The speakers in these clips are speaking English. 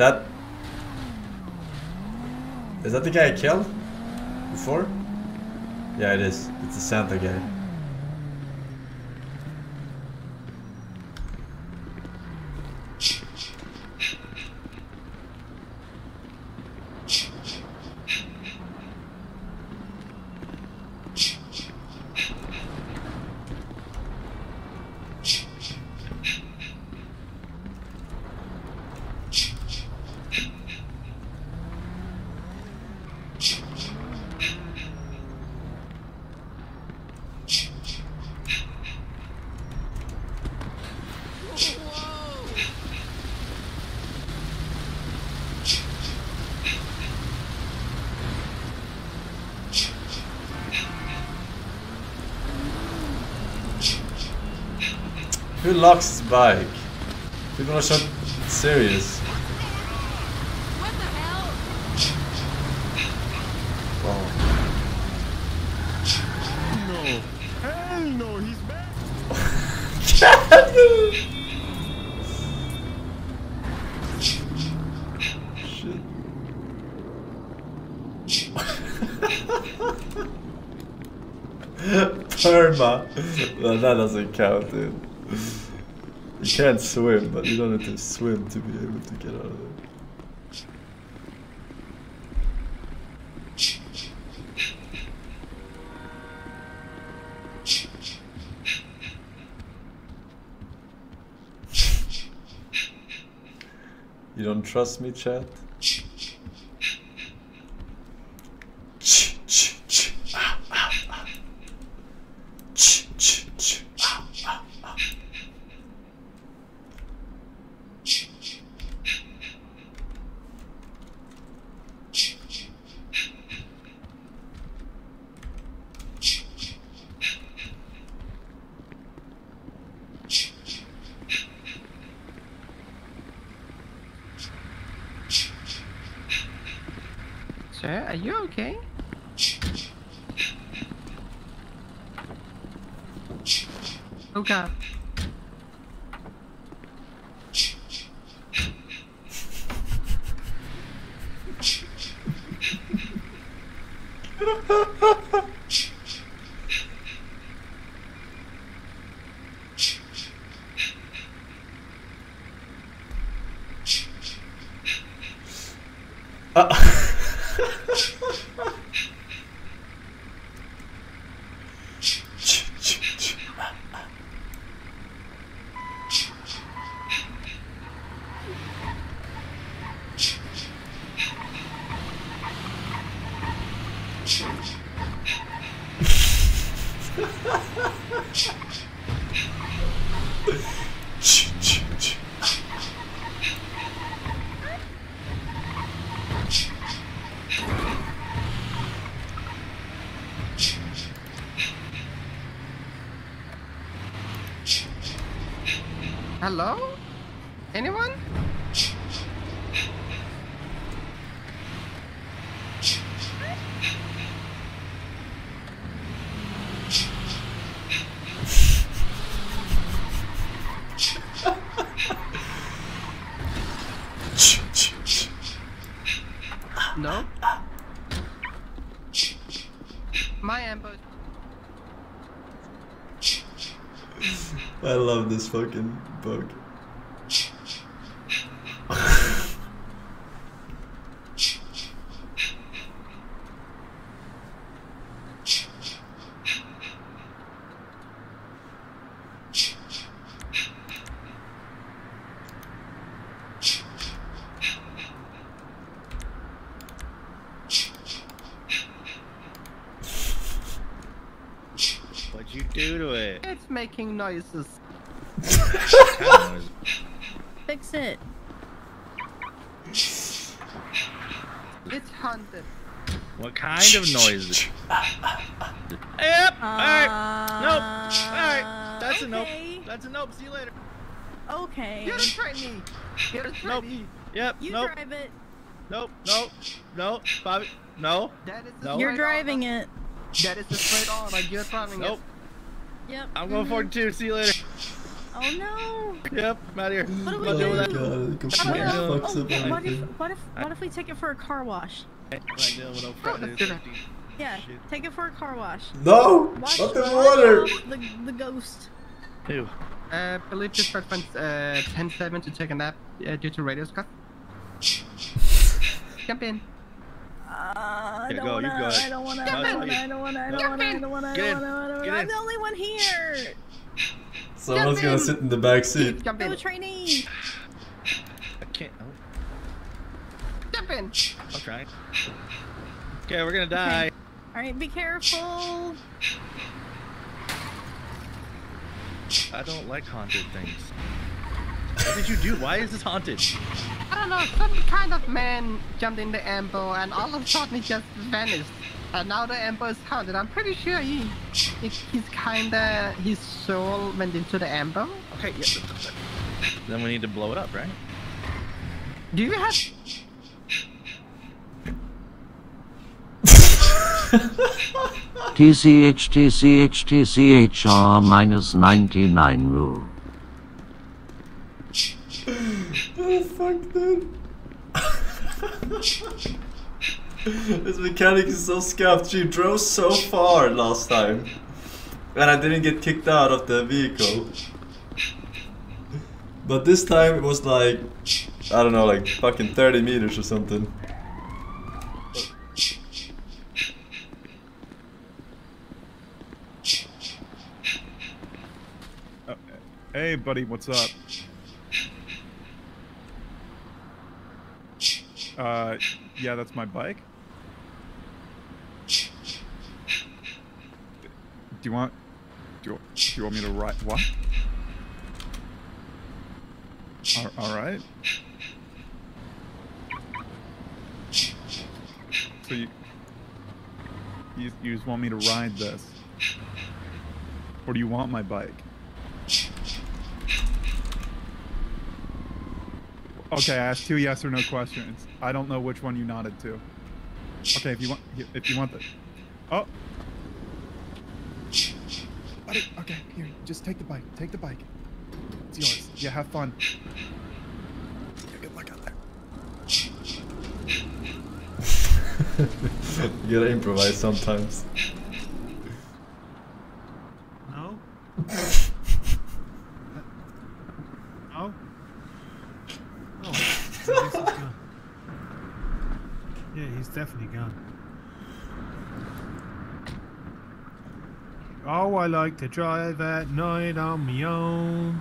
Is that the guy I killed before? Yeah, it is. It's the Santa guy. Who locks his bike? People are so serious. What the hell? Wow. No. Hell no, he's back. Perma. Well, that doesn't count, dude. You can't swim, but you don't need to swim to be able to get out of there. You don't trust me, chat? Sir, are you okay? Oh god. Hello? Anyone? No? My ambush. I love this fucking boat. What'd you do to it? It's making noises. Fix it. It's haunted. What kind of noises? Yep. Alright. Nope. Alright. That's a nope. That's a nope. See you later. Okay. You don't try me. You don't try me. Yep. You drive it. Nope. Nope. Nope. Bobby. No. That is no. You're driving it. That is the straight on, like you're driving it. Nope. Yep. I'm going 42, see you later. Oh no! Yep, I'm out of here. What do we do? What if we take it for a car wash? Yeah, take it for a car wash. No! Wash not the water! The ghost. Ew. I believe this part finds 10-7 to take a nap due to radio cut. Jump in. I don't wanna. I'm the only one here. Someone's gonna sit in the back seat. Jump in. No trainee. I can't. Oh. Jump in. I'll try. Okay, we're gonna die. Okay. All right, be careful. I don't like haunted things. What did you do? Why is this haunted? I don't know, some kind of man jumped in the ambo and all of a sudden he just vanished. And now the ambo is haunted. I'm pretty sure he's kinda, his soul went into the ambo. Okay, yes. Then we need to blow it up, right? Do you have... TCH R-99 rule. Oh fuck, dude. This mechanic is so scuffed. She drove so far last time. And I didn't get kicked out of the vehicle. But this time it was like, I don't know, like fucking 30 meters or something. Hey buddy, what's up? Yeah, that's my bike. Do you want me to ride? What? All right. So you just want me to ride this, or do you want my bike? Okay, I asked two yes or no questions. I don't know which one you nodded to. Okay, if you want the... Oh! Okay, here, just take the bike, It's yours. Yeah, have fun. Yeah, good luck out there. You gotta improvise sometimes. No? No? Yeah, he's definitely gone. Oh, I like to drive at night on my own.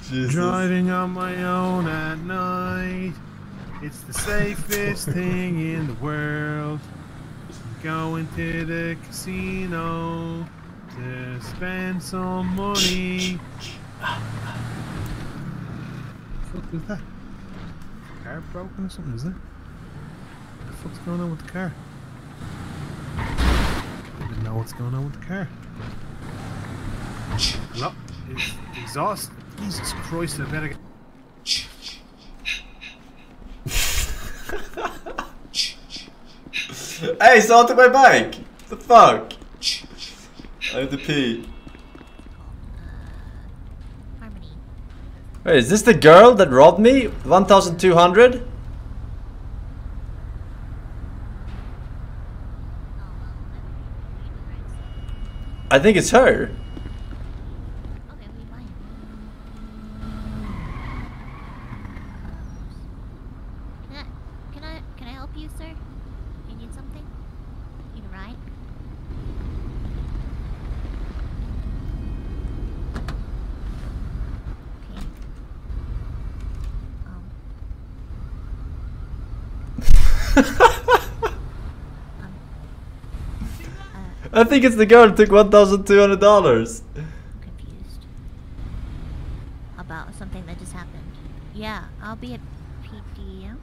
Jesus. Driving on my own at night. It's the safest thing in the world. Going to the casino to spend some money. What the fuck is that? Is the car broken or something, is it? What the fuck's going on with the car? I don't even know what's going on with the car. Hello? It's exhaust. Jesus Christ, I better get... Hey, it's onto my bike! What the fuck? I have to pee. Wait, is this the girl that robbed me? 1,200? I think it's her. Can I help you, sir? You need something? You need a ride? I think it's the girl who took $1,200. Confused about something that just happened. Yeah, I'll be at PDM.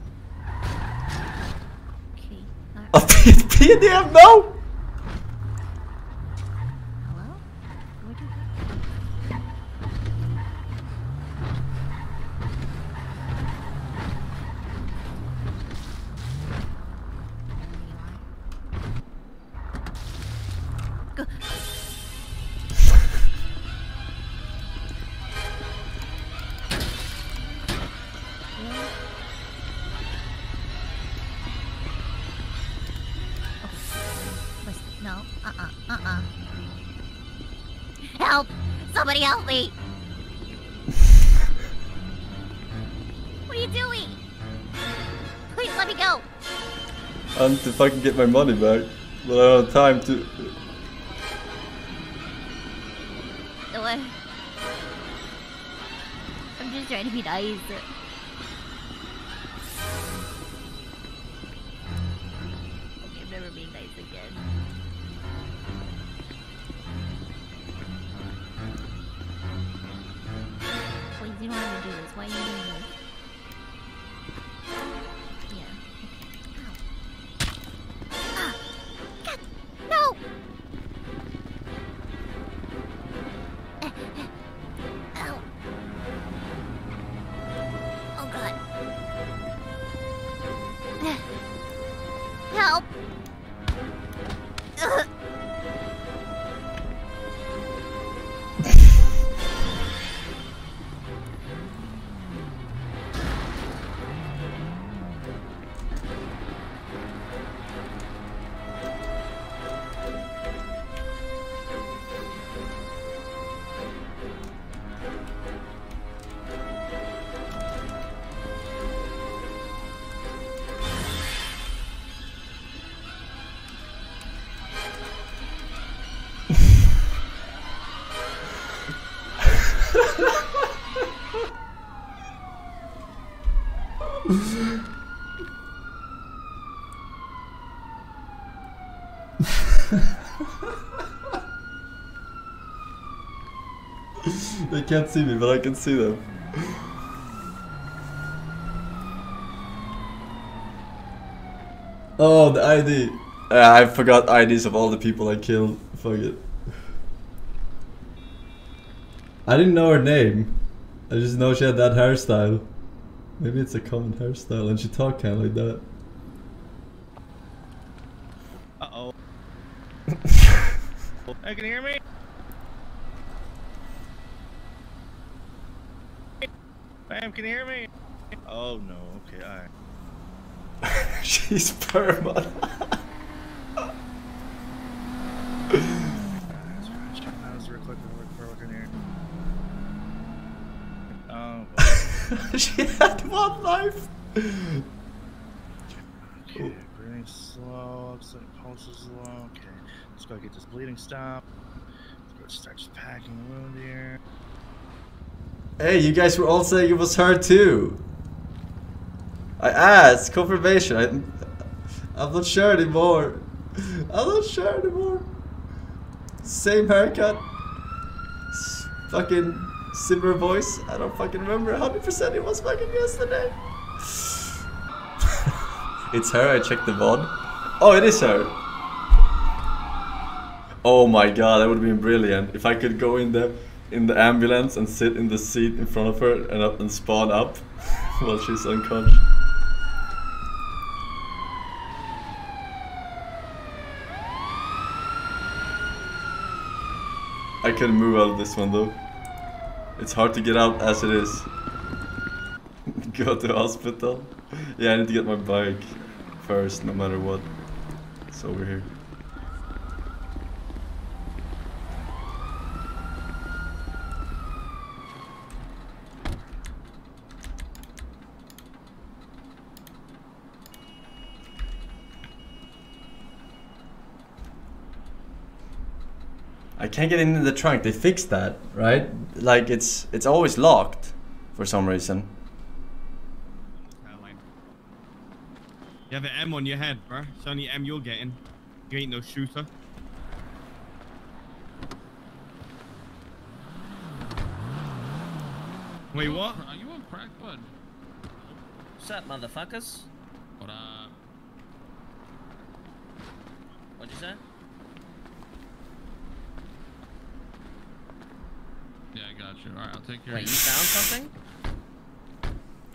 Okay. I'll be at PDM. No. Hello. Where do you motherfucker. Help! Somebody help me! What are you doing? Please let me go! I need to fucking get my money back, but I don't have time to... What? I'm just trying to be nice. Okay, I'm never being nice again. You don't want to do this. Why are you doing this? Yeah. Okay. Ow. Ah! God! No! Ow. Oh, God. Help! Ugh. They can't see me, but I can see them. Oh, the ID! I forgot IDs of all the people I killed. Fuck it. I didn't know her name. I just know she had that hairstyle. Maybe it's a common hairstyle, and she talked kind of like that. Uh-oh. Hey, can you hear me? Ma'am, can you hear me? Oh no, okay, alright. She's perma. She had one life! Okay, breathing's slow, pulse is low, okay. Let's go get this bleeding stop. Let's go start just packing the wound here. Hey, you guys were all saying it was her too! I asked, confirmation, I'm not sure anymore. I'm not sure anymore. Same haircut. Fucking... similar voice. I don't fucking remember. 100% it was fucking yesterday. It's her. I checked the VOD. Oh, it is her. Oh my god, that would have been brilliant if I could go in the ambulance and sit in the seat in front of her and up and spawn up while she's unconscious. I couldn't move out of this one though. It's hard to get out as it is. Go to hospital. Yeah, I need to get my bike first, no matter what. It's over here. I can't get into the trunk. They fixed that, right? Like it's always locked for some reason. You have an M on your head, bro. It's only M you're getting. You ain't no shooter. Wait, what? Are you on crack, bud? What's up, motherfuckers? What up? What'd you say? Yeah, I got you. Alright, I'll take care of you. Wait, you found something?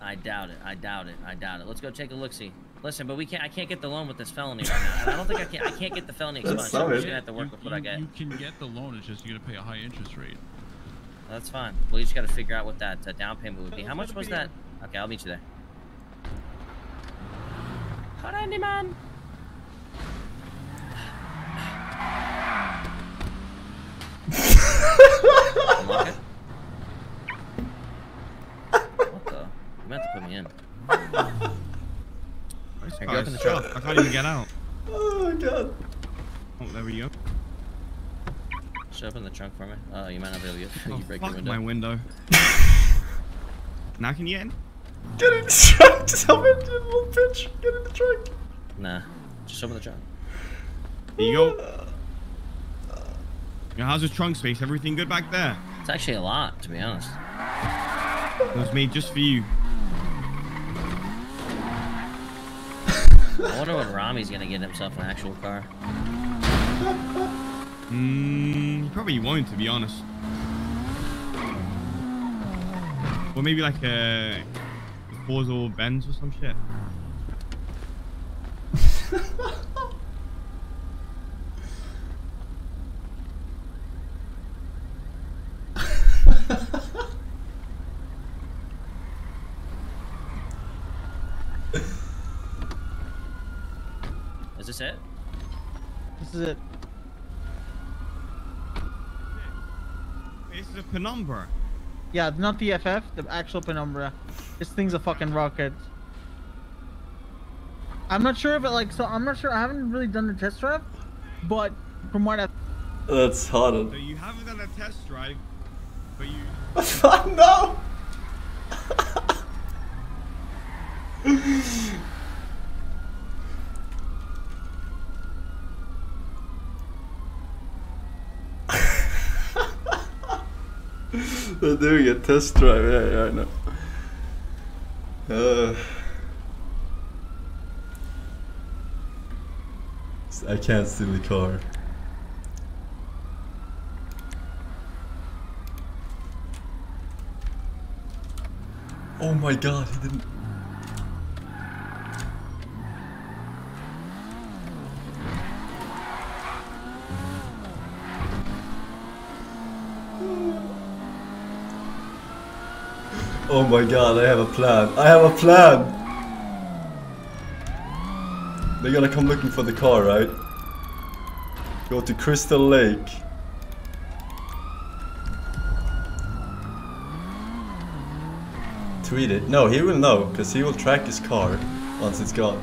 I doubt it. Let's go take a look-see. Listen, but we can't. I can't get the loan with this felony right now. And I don't think I can. I can't get the felony expunged. I'm just gonna have to work with what I get. You can get the loan. It's just you're gonna pay a high interest rate. Well, that's fine. We just gotta figure out what that down payment would be. How much was that? Okay, I'll meet you there. All right, man. What the? You meant to put me in. Here, go in the truck. I can't even get out. Oh, God. Oh, there we go. Should open the trunk for me. Oh, you might not be able to get you break your window. My window. Now can you get in? Get in the truck! Just help him, little bitch! Get in the truck! Nah. Just open the trunk. Here you go. Now, how's his trunk space? Everything good back there? It's actually a lot, to be honest. It was made just for you. I wonder what Rami's gonna get himself an actual car. Probably won't, to be honest. Or maybe like a Forza or Benz or some shit. Is this it? This is it. This is a Penumbra. Yeah, not the FF, the actual Penumbra. This thing's a fucking rocket. I'm not sure if it like, so I'm not sure, I haven't really done the test drive, but from what I... That's hot. So you haven't done a test drive, but you... Fuck no! They're doing a test drive, yeah, I know. I can't steal the car. Oh my God, he didn't... Oh my God, I have a plan. I have a plan! They're gonna come looking for the car, right? Go to Crystal Lake. Tweet it. No, he will know, because he will track his car once it's gone.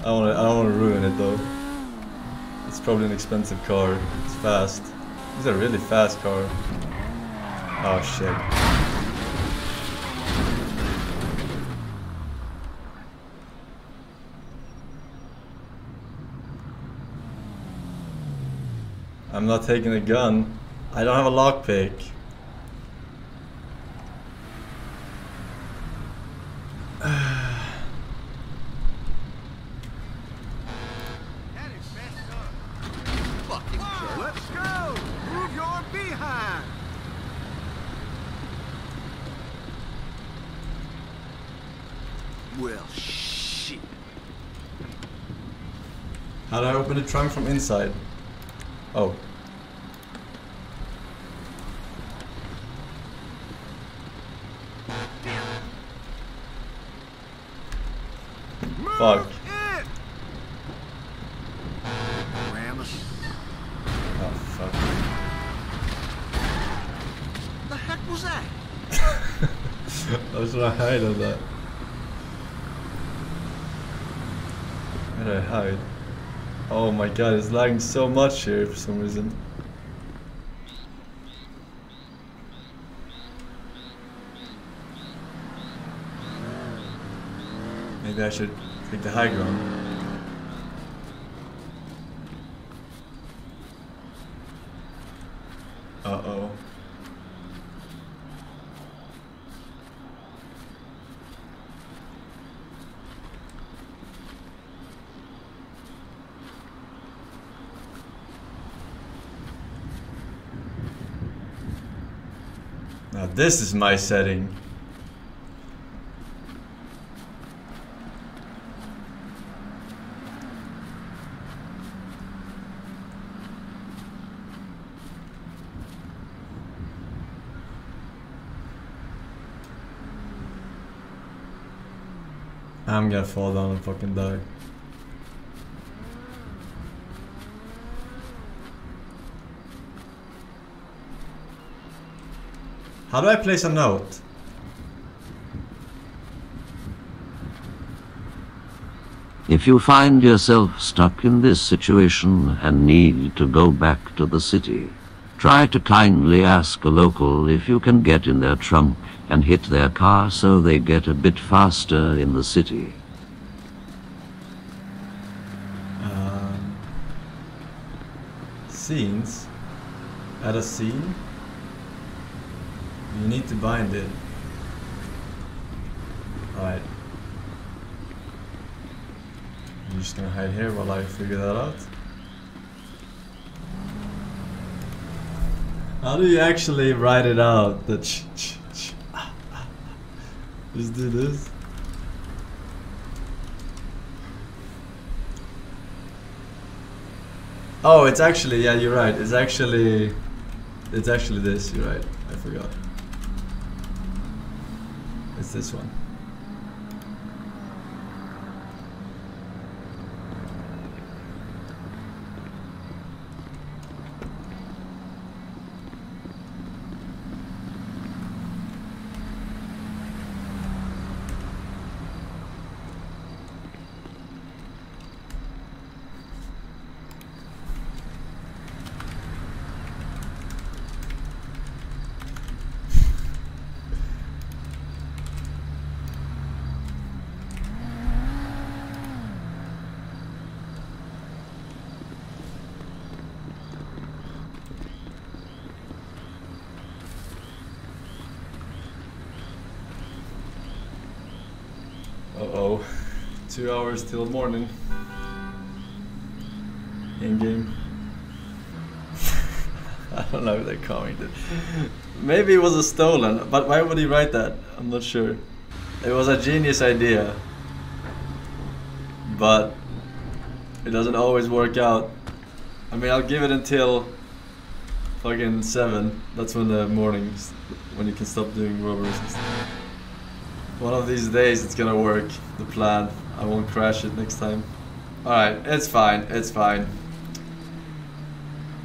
I don't wanna ruin it though. It's probably an expensive car. It's fast. It's a really fast car. Oh shit. I'm not taking a gun. I don't have a lockpick. How do I open the trunk from inside? Oh. Move. Fuck. It. Oh fuck. The heck was that? I was trying to hide on that. Where did I hide? Oh my God, it's lagging so much here for some reason. Maybe I should take the high ground. Uh-oh. this is my setting. I'm gonna fall down and fucking die. How do I place a note? If you find yourself stuck in this situation and need to go back to the city, try to kindly ask a local if you can get in their trunk and hit their car so they get a bit faster in the city. Scenes. At a scene, you need to bind it. Alright. I'm just gonna hide here while I figure that out. How do you actually write it out? The ch ch ch. Just do this. Oh, it's actually, yeah, you're right. It's actually this, you're right. I forgot. It's this one. Uh-oh, 2 hours till morning. In-game. I don't know if they commented. Maybe it was a stolen, but why would he write that? I'm not sure. It was a genius idea. But it doesn't always work out. I mean, I'll give it until fucking 7. That's when the mornings, when you can stop doing robberies and stuff. One of these days it's gonna work, the plan. I won't crash it next time. Alright, it's fine, it's fine.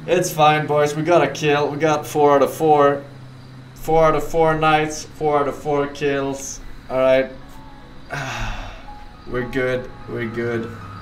It's fine, boys, we got a kill. We got 4 out of 4. 4 out of 4 nights, 4 out of 4 kills. Alright. We're good, we're good.